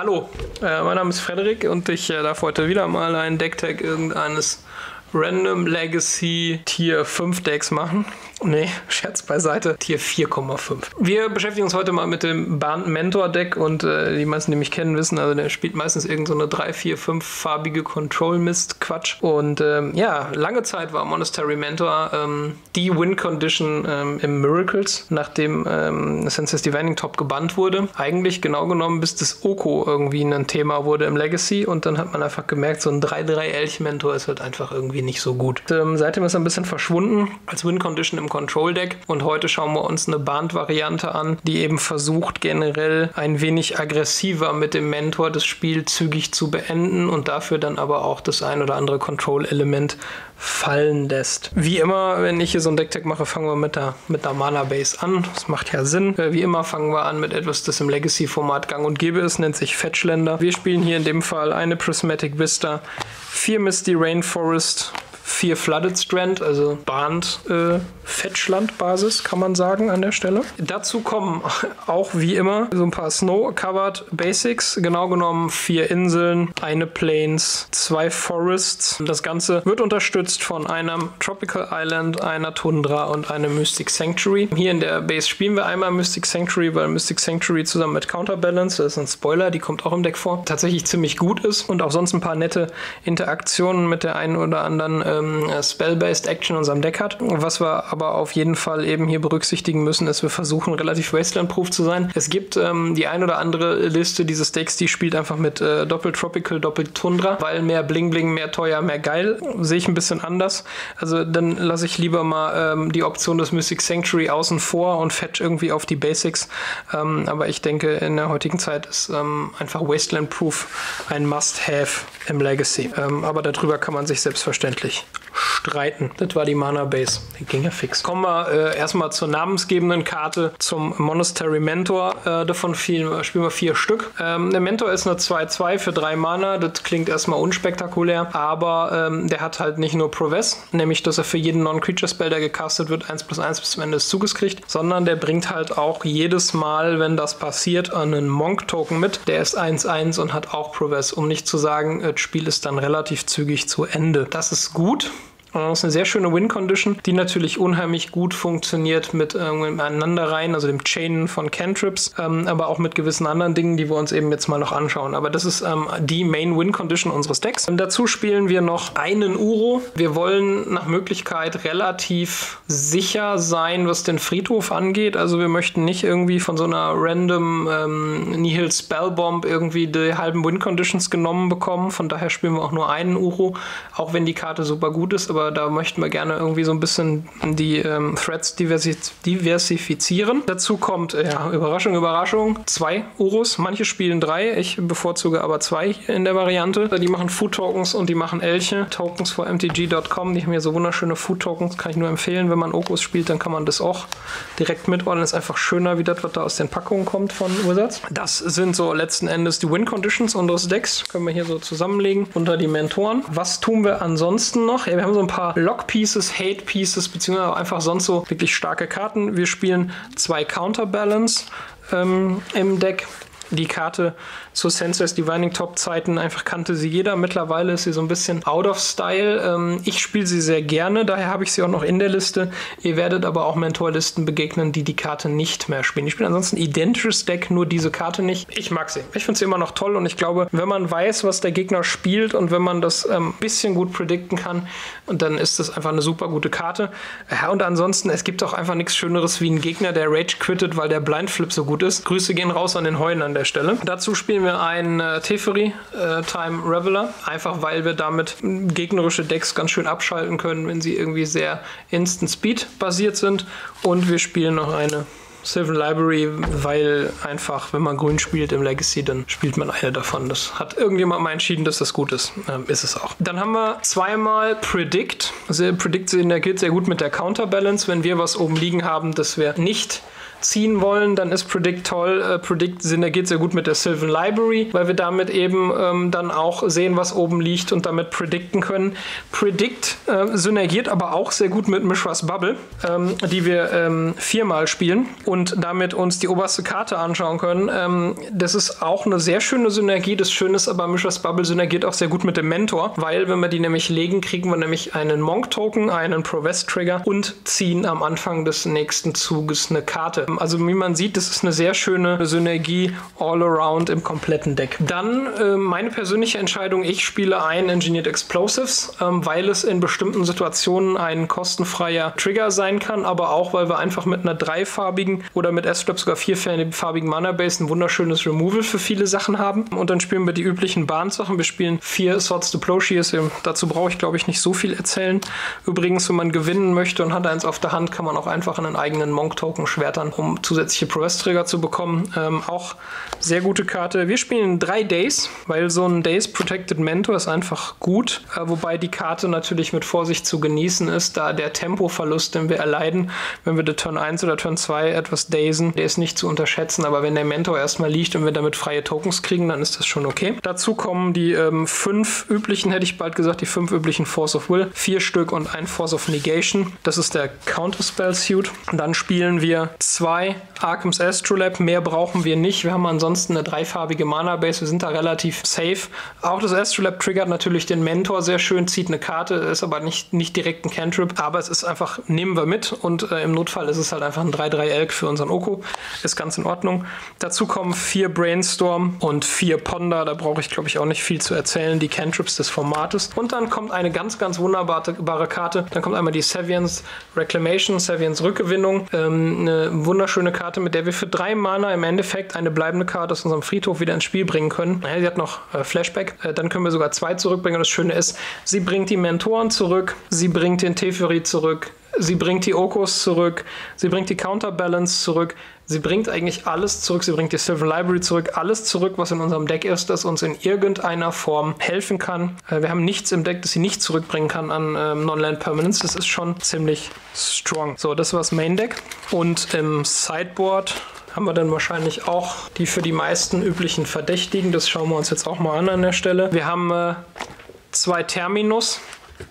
Hallo, mein Name ist Frederik und ich darf heute wieder mal einen Decktag irgendeines Random Legacy Tier 5 Decks machen. Nee, Scherz beiseite, Tier 4,5. Wir beschäftigen uns heute mal mit dem Bant Mentor Deck und die meisten, die mich kennen, wissen, also der spielt meistens irgend so eine 3, 4, 5 farbige Control-Mist-Quatsch. Und ja, lange Zeit war Monastery Mentor die Win-Condition im Miracles, nachdem Sensei's Divining Top gebannt wurde. Eigentlich genau genommen, bis das Oko irgendwie ein Thema wurde im Legacy und dann hat man einfach gemerkt, so ein 3-3-Elch-Mentor ist halt einfach irgendwie nicht so gut. Seitdem ist er ein bisschen verschwunden als Win-Condition im Control-Deck und heute schauen wir uns eine Bant-Variante an, die eben versucht, generell ein wenig aggressiver mit dem Mentor das Spiel zügig zu beenden und dafür dann aber auch das ein oder andere Control-Element fallen lässt. Wie immer, wenn ich hier so ein Deck-Tag mache, fangen wir mit der Mana-Base an. Das macht ja Sinn. Wie immer fangen wir an mit etwas, das im Legacy-Format gang und gäbe ist, nennt sich Fetchländer. Wir spielen hier in dem Fall eine Prismatic Vista, 4 Misty Rainforest, 4 Flooded Strand, also Bant Fetchland-Basis, kann man sagen an der Stelle. Dazu kommen auch wie immer so ein paar Snow-Covered Basics, genau genommen 4 Inseln, eine Plains, 2 Forests. Das Ganze wird unterstützt von einem Tropical Island, einer Tundra und einem Mystic Sanctuary. Hier in der Base spielen wir einmal Mystic Sanctuary, weil Mystic Sanctuary zusammen mit Counterbalance, das ist ein Spoiler, die kommt auch im Deck vor, tatsächlich ziemlich gut ist und auch sonst ein paar nette Interaktionen mit der einen oder anderen Spell-Based Action in unserem Deck hat. Was wir aber auf jeden Fall eben hier berücksichtigen müssen, ist, wir versuchen relativ Wasteland-proof zu sein. Es gibt die ein oder andere Liste dieses Decks, die spielt einfach mit Doppel Tropical, Doppel Tundra, weil mehr Bling-Bling, mehr teuer, mehr geil. Sehe ich ein bisschen anders. Also dann lasse ich lieber mal die Option des Mystic Sanctuary außen vor und fetch irgendwie auf die Basics. Aber ich denke, in der heutigen Zeit ist einfach Wasteland-proof ein Must-Have im Legacy. Aber darüber kann man sich selbstverständlich streiten. Das war die Mana Base. Die ging ja fix. Kommen wir erstmal zur namensgebenden Karte, zum Monastery Mentor. Davon spielen wir 4 Stück. Der Mentor ist eine 2-2 für 3 Mana. Das klingt erstmal unspektakulär, aber der hat halt nicht nur Prowess, nämlich dass er für jeden Non-Creature-Spell, der gecastet wird, 1/1 bis zum Ende des Zuges kriegt, sondern der bringt halt auch jedes Mal, wenn das passiert, einen Monk Token mit. Der ist 1/1 und hat auch Prowess, um nicht zu sagen, das Spiel ist dann relativ zügig zu Ende. Das ist gut. Das ist eine sehr schöne Win-Condition, die natürlich unheimlich gut funktioniert mit Aneinanderreihen, also dem Chainen von Cantrips, aber auch mit gewissen anderen Dingen, die wir uns eben jetzt mal noch anschauen. Aber das ist die Main-Win-Condition unseres Decks. Und dazu spielen wir noch einen Uro. Wir wollen nach Möglichkeit relativ sicher sein, was den Friedhof angeht. Also wir möchten nicht irgendwie von so einer random Nihil Spellbomb irgendwie die halben Win-Conditions genommen bekommen. Von daher spielen wir auch nur einen Uro, auch wenn die Karte super gut ist, aber da möchten wir gerne irgendwie so ein bisschen die Threads diversifizieren. Dazu kommt, ja, Überraschung, Überraschung, 2 Uros. Manche spielen 3, ich bevorzuge aber 2 hier in der Variante. Die machen Food-Tokens und die machen Elche. Tokens for MTG.com, die haben hier so wunderschöne Food-Tokens, kann ich nur empfehlen. Wenn man Okos spielt, dann kann man das auch direkt mitordnen. Ist einfach schöner, wie das, was da aus den Packungen kommt von Wizards. Das sind so letzten Endes die Win-Conditions unseres Decks. Können wir hier so zusammenlegen unter die Mentoren. Was tun wir ansonsten noch? Ja, wir haben so ein paar Lock-Pieces, Hate-Pieces, beziehungsweise einfach sonst so wirklich starke Karten. Wir spielen 2 Counterbalance im Deck. Die Karte zu Sensei's Divining Top Zeiten, einfach kannte sie jeder. Mittlerweile ist sie so ein bisschen out of style. Ich spiele sie sehr gerne, daher habe ich sie auch noch in der Liste. Ihr werdet aber auch Mentorlisten begegnen, die die Karte nicht mehr spielen. Ich spiele ansonsten ein identisches Deck, nur diese Karte nicht. Ich mag sie. Ich finde sie immer noch toll und ich glaube, wenn man weiß, was der Gegner spielt und wenn man das ein bisschen gut predikten kann, und dann ist das einfach eine super gute Karte. Ja, und ansonsten, es gibt auch einfach nichts Schöneres wie einen Gegner, der Rage quittet, weil der Blind Flip so gut ist. Grüße gehen raus an den Heulen an der Stelle. Dazu spielen wir einen Teferi Time Reveler, einfach weil wir damit gegnerische Decks ganz schön abschalten können, wenn sie irgendwie sehr Instant Speed basiert sind. Und wir spielen noch eine Sylvan Library, weil einfach, wenn man grün spielt im Legacy, dann spielt man eine davon. Das hat irgendjemand mal entschieden, dass das gut ist. Ist es auch. Dann haben wir 2-mal Predict. Also Predict in der geht sehr gut mit der Counterbalance, wenn wir was oben liegen haben, dass wir nicht ziehen wollen, dann ist Predict toll. Predict synergiert sehr gut mit der Sylvan Library, weil wir damit eben dann auch sehen, was oben liegt und damit predicten können. Predict synergiert aber auch sehr gut mit Mishra's Bauble, die wir viermal spielen und damit uns die oberste Karte anschauen können. Das ist auch eine sehr schöne Synergie. Das Schöne ist aber, Mishra's Bauble synergiert auch sehr gut mit dem Mentor, weil wenn wir die nämlich legen, kriegen wir nämlich einen Monk Token, einen Provest-Trigger und ziehen am Anfang des nächsten Zuges eine Karte. Also wie man sieht, das ist eine sehr schöne Synergie all around im kompletten Deck. Dann meine persönliche Entscheidung, ich spiele ein Engineered Explosives, weil es in bestimmten Situationen ein kostenfreier Trigger sein kann, aber auch, weil wir einfach mit einer dreifarbigen oder mit S-Strap sogar vierfarbigen Mana-Base ein wunderschönes Removal für viele Sachen haben. Und dann spielen wir die üblichen Bahnsachen. Wir spielen 4 Swords to Plowshares. Dazu brauche ich, glaube ich, nicht so viel erzählen. Übrigens, wenn man gewinnen möchte und hat eins auf der Hand, kann man auch einfach einen eigenen Monk-Token schwertern, um zusätzliche Prowess-Trigger zu bekommen. Auch sehr gute Karte. Wir spielen 3 Days, weil so ein Days Protected Mentor ist einfach gut. Wobei die Karte natürlich mit Vorsicht zu genießen ist, da der Tempoverlust, den wir erleiden, wenn wir den Turn 1 oder Turn 2 etwas daisen, der ist nicht zu unterschätzen. Aber wenn der Mentor erstmal liegt und wir damit freie Tokens kriegen, dann ist das schon okay. Dazu kommen die 5 üblichen, hätte ich bald gesagt, die 5 üblichen Force of Will. 4 Stück und ein Force of Negation. Das ist der Counterspell Suit. Und dann spielen wir 2 Arkham's Astrolab. Mehr brauchen wir nicht. Wir haben ansonsten eine dreifarbige Mana-Base. Wir sind da relativ safe. Auch das Astrolab triggert natürlich den Mentor sehr schön, zieht eine Karte, ist aber nicht direkt ein Cantrip. Aber es ist einfach, nehmen wir mit und im Notfall ist es halt einfach ein 3/3-Elk für unseren Oko. Ist ganz in Ordnung. Dazu kommen 4 Brainstorm und 4 Ponder. Da brauche ich, glaube ich, auch nicht viel zu erzählen. Die Cantrips des Formates. Und dann kommt eine ganz, ganz wunderbare Karte. Dann kommt einmal die Saviors Reclamation, Saviors Rückgewinnung. Eine wunderschöne Karte, mit der wir für 3 Mana im Endeffekt eine bleibende Karte aus unserem Friedhof wieder ins Spiel bringen können. Sie hat noch Flashback. Dann können wir sogar 2 zurückbringen. Und das Schöne ist, sie bringt die Mentoren zurück, sie bringt den Teferi zurück, sie bringt die Okos zurück, sie bringt die Counterbalance zurück, sie bringt eigentlich alles zurück, sie bringt die Sylvan Library zurück, alles zurück, was in unserem Deck ist, das uns in irgendeiner Form helfen kann. Wir haben nichts im Deck, das sie nicht zurückbringen kann an Non-Land Permanents. Das ist schon ziemlich strong. So, das war das Main-Deck. Und im Sideboard haben wir dann wahrscheinlich auch die für die meisten üblichen Verdächtigen. Das schauen wir uns jetzt auch mal an der Stelle. Wir haben 2 Terminus,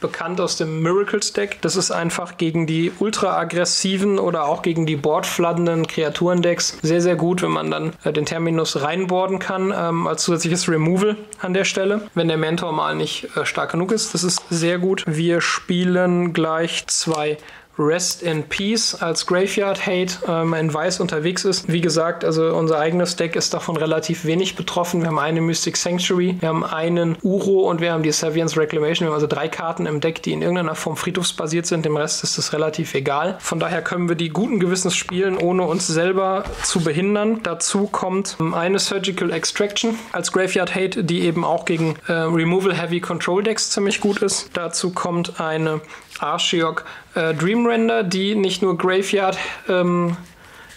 bekannt aus dem Miracles Deck. Das ist einfach gegen die ultra-aggressiven oder auch gegen die boardflattenden Kreaturendecks sehr, sehr gut, wenn man dann den Terminus reinboarden kann als zusätzliches Removal an der Stelle, wenn der Mentor mal nicht stark genug ist. Das ist sehr gut. Wir spielen gleich 2 Rest in Peace als Graveyard Hate in Weiß unterwegs ist. Wie gesagt, also unser eigenes Deck ist davon relativ wenig betroffen. Wir haben eine Mystic Sanctuary, wir haben einen Uro und wir haben die Saviors Reclamation. Wir haben also 3 Karten im Deck, die in irgendeiner Form friedhofsbasiert sind. Dem Rest ist es relativ egal. Von daher können wir die guten Gewissens spielen, ohne uns selber zu behindern. Dazu kommt eine Surgical Extraction als Graveyard Hate, die eben auch gegen Removal Heavy Control Decks ziemlich gut ist. Dazu kommt eine Archeok Dreamrender, die nicht nur Graveyard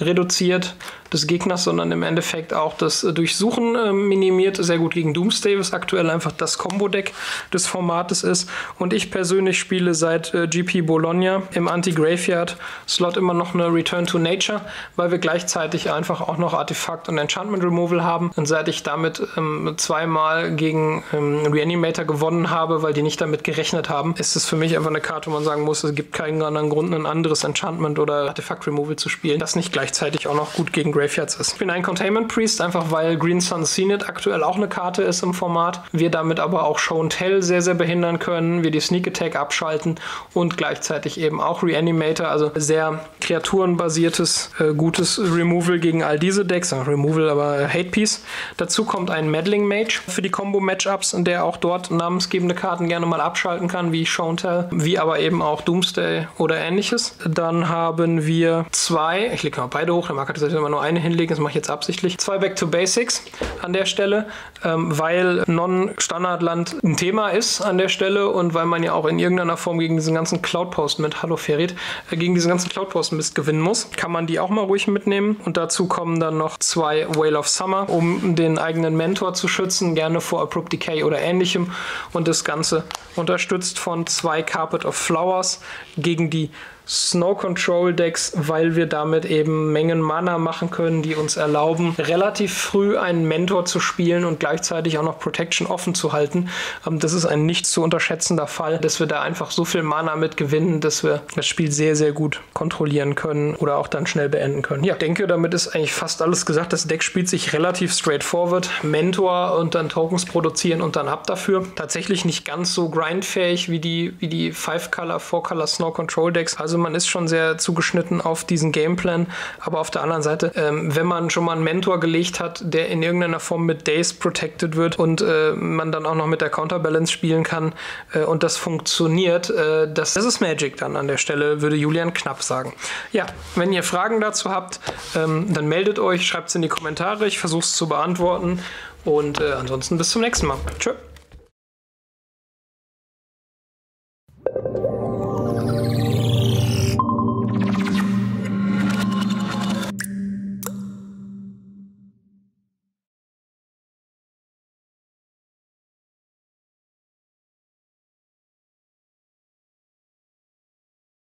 reduziert des Gegners, sondern im Endeffekt auch das Durchsuchen minimiert. Sehr gut gegen Doomsday, was aktuell einfach das Combo-Deck des Formates ist. Und ich persönlich spiele seit GP Bologna im Anti-Graveyard-Slot immer noch eine Return to Nature, weil wir gleichzeitig einfach auch noch Artefakt- und Enchantment-Removal haben. Und seit ich damit 2-mal gegen Reanimator gewonnen habe, weil die nicht damit gerechnet haben, ist es für mich einfach eine Karte, wo man sagen muss, es gibt keinen anderen Grund, ein anderes Enchantment- oder Artefakt-Removal zu spielen, das nicht gleichzeitig auch noch gut gegen Graveyards ist. Ich bin ein Containment Priest, einfach weil Green Sun Zenith aktuell auch eine Karte ist im Format. Wir damit aber auch Show and Tell sehr, sehr behindern können. Wir die Sneak Attack abschalten und gleichzeitig eben auch Reanimator, also sehr kreaturenbasiertes, gutes Removal gegen all diese Decks. Removal, aber Hate Piece. Dazu kommt ein Meddling Mage für die Combo-Matchups, in der auch dort namensgebende Karten gerne mal abschalten kann, wie Show and Tell, wie aber eben auch Doomsday oder ähnliches. Dann haben wir 2, ich lege mal beide hoch, der Marker hat immer nur eine hinlegen, das mache ich jetzt absichtlich. 2 Back to Basics an der Stelle, weil Non-Standardland ein Thema ist an der Stelle und weil man ja auch in irgendeiner Form gegen diesen ganzen Cloudpost mit, hallo Ferit, gegen diesen ganzen Cloudpost-Mist gewinnen muss, kann man die auch mal ruhig mitnehmen. Und dazu kommen dann noch 2 Whale of Summer, um den eigenen Mentor zu schützen, gerne vor Abrupt Decay oder ähnlichem. Und das Ganze unterstützt von 2 Carpet of Flowers gegen die Snow Control Decks, weil wir damit eben Mengen Mana machen können, die uns erlauben, relativ früh einen Mentor zu spielen und gleichzeitig auch noch Protection offen zu halten. Das ist ein nicht zu unterschätzender Fall, dass wir da einfach so viel Mana mit gewinnen, dass wir das Spiel sehr, sehr gut kontrollieren können oder auch dann schnell beenden können. Ja, ich denke, damit ist eigentlich fast alles gesagt. Das Deck spielt sich relativ straightforward. Mentor und dann Tokens produzieren und dann ab dafür. Tatsächlich nicht ganz so grindfähig wie die 5-Color, 4-Color Snow Control Decks. Also man ist schon sehr zugeschnitten auf diesen Gameplan, aber auf der anderen Seite, wenn man schon mal einen Mentor gelegt hat, der in irgendeiner Form mit Days protected wird und man dann auch noch mit der Counterbalance spielen kann und das funktioniert, das ist Magic dann an der Stelle, würde Julian Knapp sagen. Ja, wenn ihr Fragen dazu habt, dann meldet euch, schreibt es in die Kommentare, ich versuche es zu beantworten und ansonsten bis zum nächsten Mal. Tschö.